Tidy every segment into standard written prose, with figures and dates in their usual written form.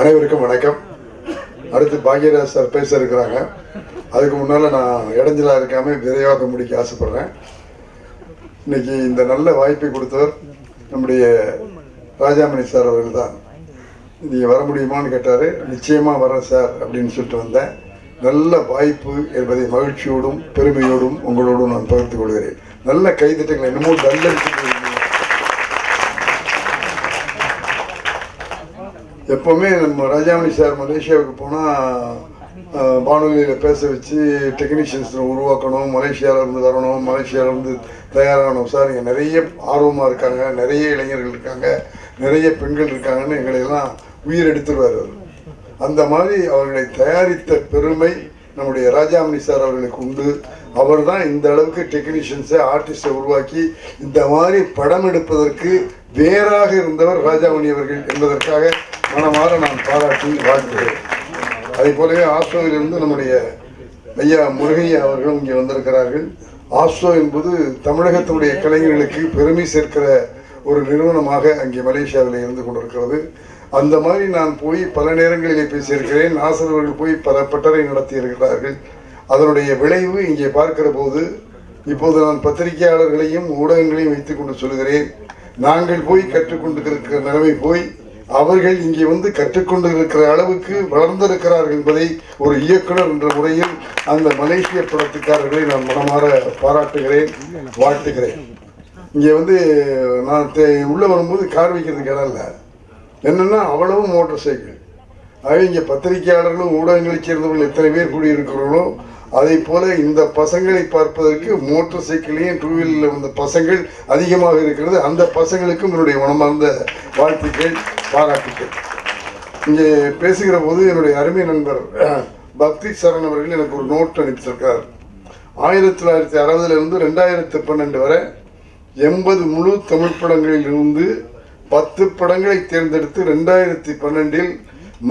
அனைவருக்கும் வணக்கம். அடுத்து பாக்கியராஜ் சார் பேச இருக்கிறாங்க. அதுக்கு முன்னால் நான் இடைஞ்சலாக இருக்காமல் விரைவாக முடிக்க ஆசைப்பட்றேன். இன்றைக்கி இந்த நல்ல வாய்ப்பை கொடுத்தவர் நம்முடைய ராஜாமணி சார் அவர்கள் தான். நீங்கள் வர முடியுமான்னு கேட்டார். நிச்சயமாக வரேன் சார் அப்படின்னு சொல்லிட்டு வந்தேன். நல்ல வாய்ப்பு என்பதை மகிழ்ச்சியோடும் பெருமையோடும் உங்களோடும் நான் பகிர்ந்து கொள்கிறேன். நல்ல கைதிட்டங்கள் என்னமோ தள்ளி எப்போவுமே நம்ம ராஜாமணி சார் மலேசியாவுக்கு போனால் வானொலியில் பேச வச்சு டெக்னீஷியன்ஸை உருவாக்கணும், மலேசியாவிலேருந்து வரணும், மலேசியாவிலேருந்து தயாராகணும் சார், இங்கே நிறைய ஆர்வமாக இருக்காங்க, நிறைய இளைஞர்கள் இருக்காங்க, நிறைய பெண்கள் இருக்காங்கன்னு எங்களையெல்லாம் உயிர் எடுத்துருவார். அந்த மாதிரி அவர்களை தயாரித்த பெருமை நம்முடைய ராஜாமணி சார் அவர்களுக்கு உண்டு. அவர் தான் இந்த அளவுக்கு டெக்னீஷியன்ஸை ஆர்டிஸ்டை உருவாக்கி இந்த மாதிரி படம் எடுப்பதற்கு வேறாக இருந்தவர் ராஜாமணி அவர்கள் என்பதற்காக மனமாக நான் பாராட்டி வாழ்கிறேன். அதே போலவே ஆஸ்ட்ரோவிலிருந்து நம்முடைய ஐயா முருகையா அவர்களும் இங்கே வந்திருக்கிறார்கள். ஆஸ்ட்ரோ என்பது தமிழகத்தினுடைய கலைஞர்களுக்கு பெருமை சேர்க்கிற ஒரு நிறுவனமாக அங்கே மலேசியாவில் இருந்து கொண்டிருக்கிறது. அந்த மாதிரி நான் போய் பல நேரங்களிலே பேசியிருக்கிறேன். நாசர் அவர்கள் போய் பல பட்டறை நடத்தியிருக்கிறார்கள். அதனுடைய விளைவு இங்கே பார்க்கிற போது இப்போது நான் பத்திரிகையாளர்களையும் ஊடகங்களையும் வைத்துக்கொண்டு சொல்கிறேன். நாங்கள் போய் கற்றுக்கொண்டிருக்கிற நிலைமை போய் அவர்கள் இங்கே வந்து கற்றுக்கொண்டு இருக்கிற அளவுக்கு வளர்ந்திருக்கிறார்கள் என்பதை ஒரு இயக்குனர் என்ற முறையில் அந்த மலேசிய படத்துக்காரர்களை நான் மனமாற பாராட்டுகிறேன், வாழ்த்துகிறேன். இங்கே வந்து நான் உள்ளே வரும்போது கார் வைக்கிறதுக்கு இடம் இல்லை, என்னென்னா அவ்வளவு மோட்டார் சைக்கிள். ஆகவே இங்கே பத்திரிகையாளர்களும் ஊடகங்களைச் சேர்ந்தவர்கள் எத்தனை பேர் கூடியிருக்கிறோம், அதே போல இந்த பசங்களை பார்ப்பதற்கு மோட்டார் சைக்கிளையும் டூ வீலரில் வந்த பசங்கள் அதிகமாக இருக்கிறது. அந்த பசங்களுக்கும் என்னுடைய மனமார்ந்த வாழ்த்துக்கள், பாராட்டுக்கள். இங்கே பேசுகிற போது என்னுடைய அருமை நண்பர் பக்தி சரண் அவர்கள் எனக்கு ஒரு நோட் அனுப்பிச்சிருக்கார். 1960லேருந்து 2012 வரை 80 முழு தமிழ் படங்களில் இருந்து 10 படங்களை தேர்ந்தெடுத்து 2012இல்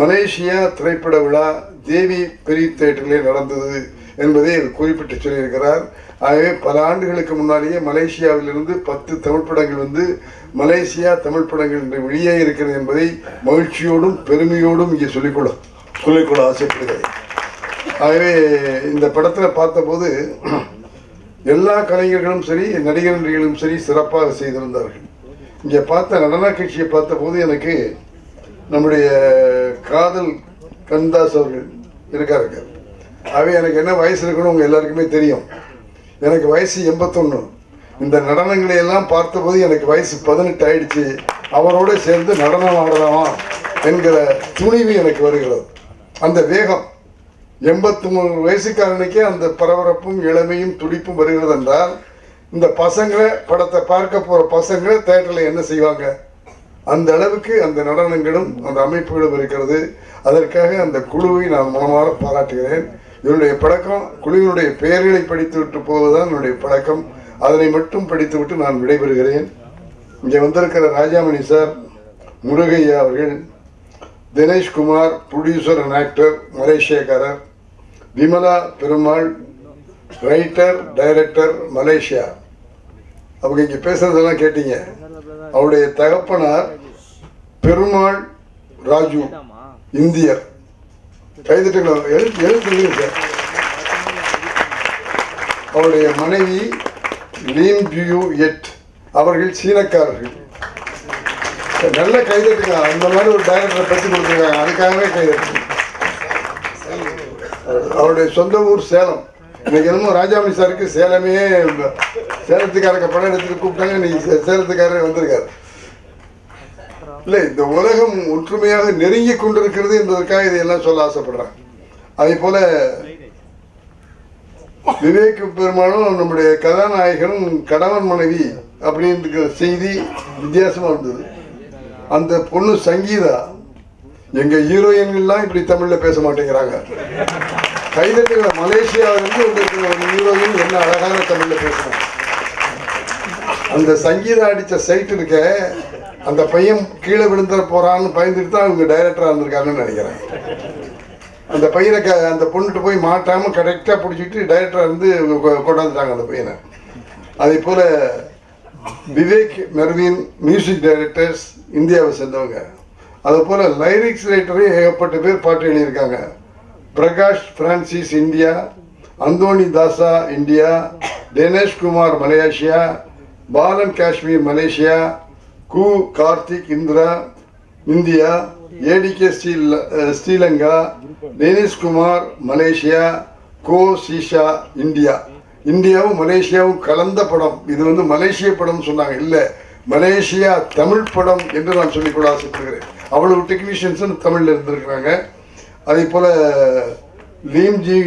மலேசியா திரைப்பட விழா தேவி பெரிய தியேட்டரிலே நடந்தது என்பதை குறிப்பிட்டு சொல்லியிருக்கிறார். ஆகவே பல ஆண்டுகளுக்கு முன்னாலேயே மலேசியாவிலிருந்து 10 தமிழ் படங்கள் வந்து மலேசியா தமிழ் படங்கள் என்று வெளியே இருக்கிறது என்பதை மகிழ்ச்சியோடும் பெருமையோடும் இங்கே சொல்லிக்கொள்ள ஆசைப்படுகிறது. ஆகவே இந்த படத்தில் பார்த்தபோது எல்லா கலைஞர்களும் சரி நடிகர் நடிகர்களும் சரி சிறப்பாக செய்திருந்தார்கள். இங்கே பார்த்த நடன கட்சியை பார்த்தபோது எனக்கு நம்முடைய காதல் கந்தாஸ் அவர்கள் இருக்காரு. அவை எனக்கு என்ன வயசு இருக்குன்னு உங்கள் எல்லாருக்குமே தெரியும். எனக்கு வயசு 81. இந்த நடனங்களை எல்லாம் பார்த்தபோது எனக்கு வயசு 18 ஆயிடுச்சு. அவரோட சேர்ந்து நடனம் ஆடலாமா என்கிற துணிவு எனக்கு வருகிறது. அந்த வேகம் 83 வயசுக்காரனுக்கே அந்த பரபரப்பும் இளமையும் துடிப்பும் வருகிறது என்றால் இந்த பசங்களை படத்தை பார்க்க போகிற பசங்களை தேட்டரில் என்ன செய்வாங்க? அந்த அளவுக்கு அந்த நடனங்களும் அந்த அமைப்புகளும் இருக்கிறது. அதற்காக அந்த குழுவை நான் மனமாற பாராட்டுகிறேன். என்னுடைய பழக்கம் குழுவினுடைய பெயர்களை படித்துவிட்டு போவதுதான் என்னுடைய பழக்கம். அதனை மட்டும் படித்துவிட்டு நான் விடைபெறுகிறேன். இங்கே வந்திருக்கிற ராஜாமணி சார், முருகையா அவர்கள், தினேஷ்குமார் ப்ரொடியூசர் அண்ட் ஆக்டர் மலேசியக்காரர், Vimala Perumal writer director Malaysia. அவங்க இங்கே பேசுகிறதெல்லாம் கேட்டீங்க. அவருடைய தகப்பனார் பெருமாள் ராஜு இந்தியர். கைதிட்டுக்கலாம் எழுத்து. அவருடைய மனைவி லீம் ஜியூ எட் அவர்கள் சீனக்காரர்கள். நல்ல கைதிட்டுங்க. அந்த மாதிரி ஒரு டைரக்டரை பற்றி கொடுத்துருக்காங்க, அதுக்காகவே கைதிட்டு. அவருடைய சொந்த ஊர் சேலம். இன்னைக்கு என்னமோ ராஜாமணி சாருக்கு சேலமே சேலத்துக்காரங்க படம் எடுத்துட்டு கூப்பிட்டாங்க. இன்னைக்கு சேலத்துக்காரர் வந்திருக்காரு. இல்லை, இந்த உலகம் ஒற்றுமையாக நெருங்கி கொண்டிருக்கிறது என்பதற்காக இதையெல்லாம் சொல்ல ஆசைப்படுறாங்க. அதே போல விவேக் பெருமாளும் நம்முடைய கதாநாயகனும் கணவன் மனைவி அப்படின்ற செய்தி வித்தியாசமா இருந்தது. அந்த பொண்ணு சங்கீதா, எங்க ஹீரோயின்கள்லாம் இப்படி தமிழ்ல பேச மாட்டேங்கிறாங்க. கைதட்டுகளை மலேசியாவிலிருந்து வந்திருக்கிற ஒரு ஹீரோயின் என்ன அழகான தமிழ்ல பேசுறாங்க. அந்த சங்கீதா அடித்த சைட் இருக்க அந்த பையன் கீழே விழுந்துட போகிறான்னு பயந்துட்டு தான் அவங்க டைரக்டராக இருந்திருக்காங்கன்னு நினைக்கிறேன். அந்த பையனை அந்த பொண்ணுட்டு போய் மாட்டாமல் கரெக்டாக பிடிச்சிட்டு டைரக்டராக இருந்து கொண்டாந்துட்டாங்க அந்த பையனை. அதே போல் விவேக் மெர்வின் மியூசிக் டைரக்டர்ஸ் இந்தியாவை சேர்ந்தவங்க. அதுபோல் லைரிக்ஸ் ரைட்டரே ஏகப்பட்ட பேர் பாட்டு எழுதியிருக்காங்க. Prakash Francis India, Anthony Dasa India, Dinesh Kumar Malaysia, Balan Kashmir Malaysia, கு Karthik Indira India, ADK Sri Lanka, Dinesh Kumar Malaysia, கோ சீஷா இந்தியா. இந்தியாவும் மலேசியாவும் கலந்த படம். இது வந்து மலேசிய படம் சொன்னாங்க, இல்லை மலேசியா தமிழ் படம் என்று நான் சொல்லிக்கொள்ள ஆசைப்படுகிறேன். அவ்வளவு டெக்னீஷியன்ஸும் தமிழில் இருந்திருக்கிறாங்க. அதே போல் லீம் G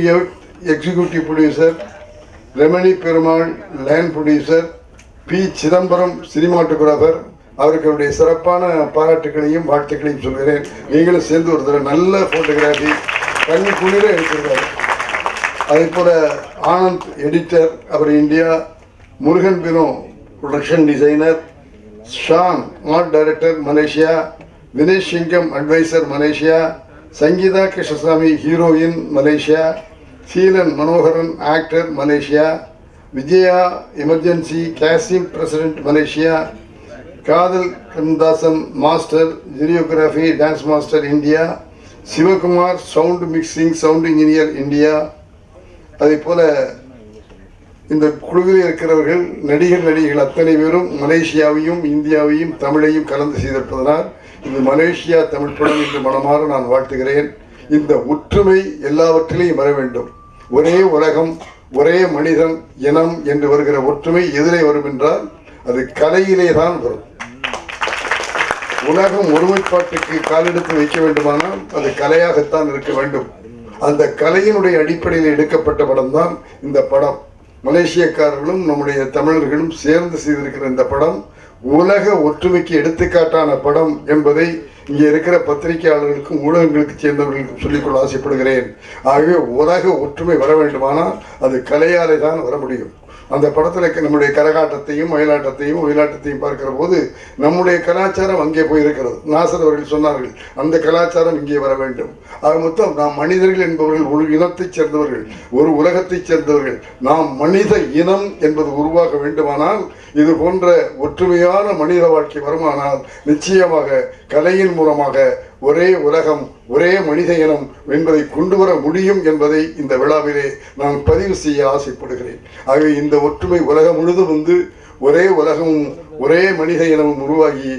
executive producer, Remani Perumal line producer, P. Chidambaram cinematographer, அவருக்கு அவருடைய சிறப்பான பாராட்டுகளையும் வாழ்த்துக்களையும் சொல்கிறேன். நீங்களும் சேர்ந்து ஒரு தடவை நல்ல ஃபோட்டோகிராஃபி கண்ணி குளிர எடுத்திருக்காரு. அதே போல் ஆனந்த் எடிட்டர், அவர் India, Murugan Fino production designer, Shan art director Malaysia, Vinesh Singam adviser Malaysia, Sangeetha Krishnasamy heroine Malaysia, Seelan Manoharan actor Malaysia, Vijaya emergency Kasim president Malaysia, காதல் கந்தாசன் master choreography dance master India, Sivakumar sound mixing sound engineer India. அதே போல் இந்த குழுவில் இருக்கிறவர்கள் நடிகர் நடிகைகள் அத்தனை பேரும் மலேசியாவையும் இந்தியாவையும் தமிழையும் கலந்து செய்திருப்பதனால் இந்த மலேசியா தமிழ் படம் என்று மனமாற நான் வாழ்த்துகிறேன். இந்த ஒற்றுமை எல்லாவற்றிலையும் வர வேண்டும். ஒரே உலகம் ஒரே மனிதன் இனம் என்று வருகிற ஒற்றுமை எதிரே வரும் என்றால் அது கலையிலே தான் வரும். உலகம் ஒருமைப்பாட்டுக்கு காலெடுத்து வைக்க வேண்டுமானால் அது கலையாகத்தான் இருக்க வேண்டும். அந்த கலையினுடைய அடிப்படையில் எடுக்கப்பட்ட படம் தான் இந்த படம். மலேசியக்காரர்களும் நம்முடைய தமிழர்களும் சேர்ந்து செய்திருக்கிற இந்த படம் உலக ஒற்றுமைக்கு எடுத்துக்காட்டான படம் என்பதை இங்கே இருக்கிற பத்திரிகையாளர்களுக்கும் ஊடகங்களுக்கு சேர்ந்தவர்களுக்கும் சொல்லிக்கொள்ள ஆசைப்படுகிறேன். ஆகவே உலக ஒற்றுமை வர வேண்டுமானால் அது கலையாலே தான் வர முடியும். அந்த படத்தில் நம்முடைய கரகாட்டத்தையும் மயிலாட்டத்தையும் ஒயிலாட்டத்தையும் பார்க்கிற போது நம்முடைய கலாச்சாரம் அங்கே போயிருக்கிறது. நாசர் அவர்கள் சொன்னார்கள், அந்த கலாச்சாரம் இங்கே வர வேண்டும். அது மொத்தம் நாம் மனிதர்கள் என்பவர்கள் ஒரு இனத்தைச் சேர்ந்தவர்கள், ஒரு உலகத்தைச் சேர்ந்தவர்கள். நாம் மனித இனம் என்பது உருவாக வேண்டுமானால் இது போன்ற ஒற்றுமையான மனித வாழ்க்கை வருமானால் நிச்சயமாக கலையின் மூலமாக ஒரே உலகம் ஒரே மனித இனம் என்பதை கொண்டு வர முடியும் என்பதை இந்த விழாவிலே நான் பதிவு செய்ய ஆசைப்படுகிறேன். ஆகவே இந்த ஒற்றுமை உலகம் முழுதும் வந்து ஒரே உலகமும் ஒரே மனித இனமும் உருவாகி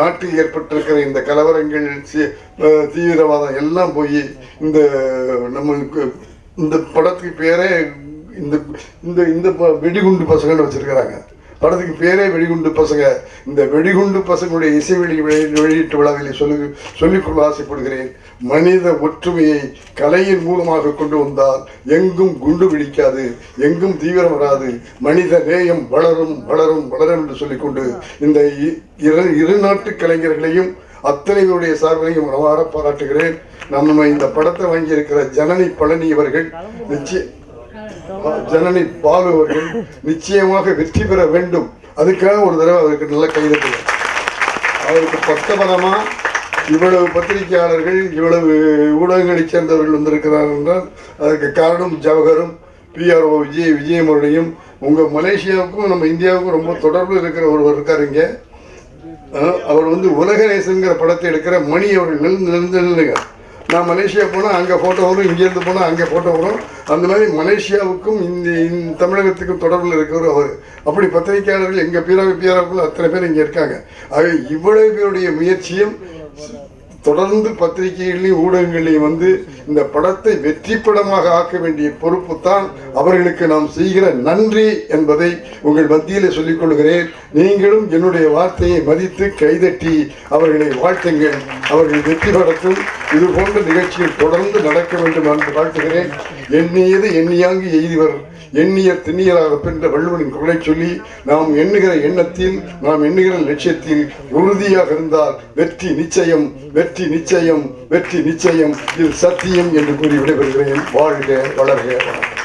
நாட்டில் ஏற்பட்டிருக்கிற இந்த கலவரங்கள் தீவிரவாதம் எல்லாம் போய் இந்த நம்மளுக்கு இந்த படத்துக்கு பேரே இந்த இந்த இந்த வெடிகுண்டு பசங்களை வச்சிருக்கிறாங்க. படத்துக்கு பேரே வெடிகுண்டு பசங்க. இந்த வெடிகுண்டு பசங்களுடைய இசை வெளியீட்டு விழாவில் சொல்லிக்கொள்ள ஆசைப்படுகிறேன். மனித ஒற்றுமையை கலையின் மூலமாக கொண்டு வந்தால் எங்கும் குண்டு பிடிக்காது, எங்கும் தீவிரம் வராது, மனித நேயம் வளரும் வளரும் வளரும் என்று சொல்லிக்கொண்டு இந்த இரு நாட்டு கலைஞர்களையும் அத்தனைகளுடைய சார்பிலையும் மனமாற பாராட்டுகிறேன். நம்ம இந்த படத்தை வாங்கியிருக்கிற ஜனனி பழனி அவர்கள், ஜனனி பாலு அவர்கள் நிச்சயமாக வெற்றி பெற வேண்டும். அதுக்காக ஒரு தடவை அவருக்கு நல்ல கைதட்டல். அவருக்கு பக்கபலமா இவ்வளவு பத்திரிகையாளர்கள் இவ்வளவு ஊடகங்களைச் சேர்ந்தவர்கள் வந்திருக்கிறார்கள் என்றால் அதற்கு காரணம் ஜவஹரும் பிஆர்ஓ விஜயம் அவர்களையும் உங்கள் மலேசியாவுக்கும் நம்ம இந்தியாவுக்கும் ரொம்ப தொடர்பில் இருக்கிற ஒருவர் இருக்காருங்க. அவர் வந்து உலக நேசங்கிற படத்தை எடுக்கிற மணி அவர்கள் நிறுங்க. நான் மலேசியா போனால் அங்கே ஃபோட்டோ வரும், இங்கேருந்து போனால் அங்கே ஃபோட்டோ வரும். அந்த மாதிரி மலேசியாவுக்கும் இந்த தமிழகத்துக்கும் தொடர்பில் இருக்கிறவர் அவர். அப்படி பத்திரிகையாளர்கள் எங்கள் பிறகுள்ள அத்தனை பேர் இங்கே இருக்காங்க. ஆகவே இவ்வளவு பேருடைய முயற்சியும் தொடர்ந்து பத்திரிகைகளையும் ஊடகங்களையும் வந்து இந்த படத்தை வெற்றி படமாக ஆக்க வேண்டிய பொறுப்பு தான் அவர்களுக்கு நாம் செய்கிற நன்றி என்பதை உங்கள் மத்தியிலே சொல்லிக்கொள்கிறேன். நீங்களும் என்னுடைய வார்த்தையை மதித்து கைதட்டி அவர்களை வாழ்த்துங்கள். அவர்கள் வெற்றி படத்தில் இது போன்ற நிகழ்ச்சிகள் தொடர்ந்து நடக்க வேண்டும் என்று வாழ்த்துகிறேன். எண்ணியது எண்ணியாங்கு எய்திவர் எண்ணியர் திண்ணியராக பெற்ற வள்ளுவனின் குரலை சொல்லி நாம் எண்ணுகிற எண்ணத்தில் நாம் எண்ணுகிற லட்சியத்தில் உறுதியாக இருந்தால் வெற்றி நிச்சயம், வெற்றி நிச்சயம், வெற்றி நிச்சயம், இது சத்தியம் என்று கூறி விடைபெறுகிறேன். வாழ்க வளர்க.